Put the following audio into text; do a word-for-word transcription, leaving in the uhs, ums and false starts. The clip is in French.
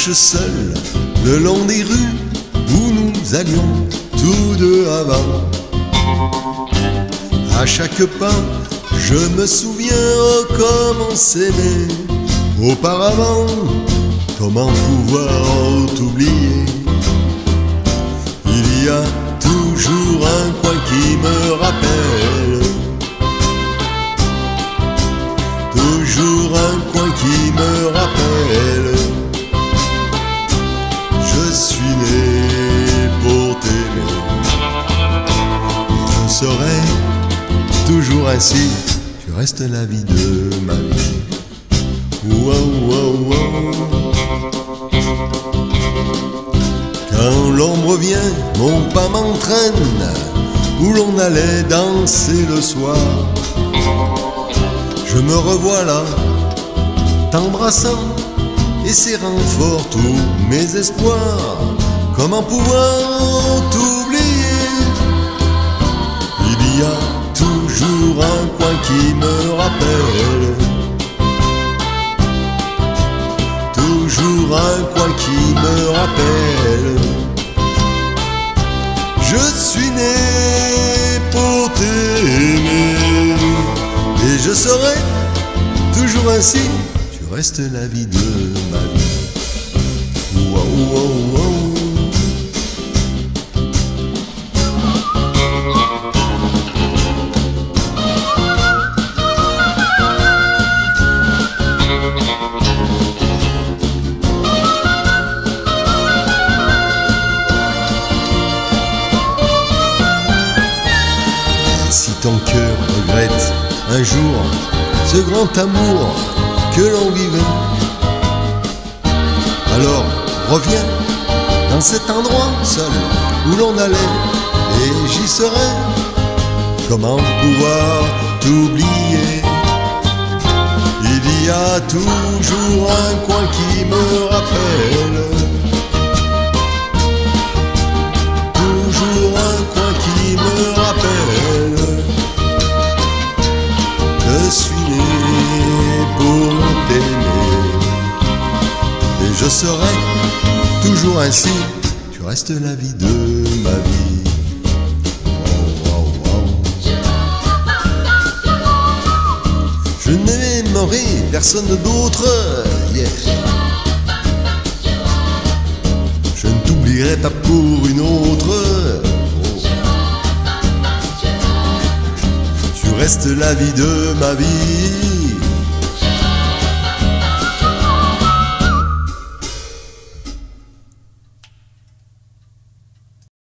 marche seul le long des rues où nous allions tous deux avant. À chaque pas, je me souviens oh, comment on s'aimait auparavant, comment pouvoir oh, t'oublier. Il y a toujours un coin qui me rappelle, toujours un coin qui me rappelle. Je suis né pour t'aimer, je serai toujours ainsi, tu restes la vie de ma vie. Wow, wow, wow. Quand l'ombre vient, mon pas m'entraîne où l'on allait danser le soir. Je me revois là, t'embrassant et serrant fort tous mes espoirs. Comment pouvoir t'oublier? Il y a toujours un coin qui me rappelle, toujours un coin qui me rappelle. Je suis né pour t'aimer et je serai toujours ainsi, tu restes la vie de ma vie. Wow, wow, wow. Ton cœur regrette un jour ce grand amour que l'on vivait, alors reviens dans cet endroit seul où l'on allait et j'y serai. Comment pouvoir t'oublier? Il y a toujours un coin qui me rappelle, toujours un coin qui me rappelle. Je suis né pour t'aimer et je serai toujours ainsi, tu restes la vie de ma vie. Wow, wow, wow. Je n'aimerai personne d'autre, yeah. Je ne t'oublierai pas pour une autre. Tu restes la vie de ma vie.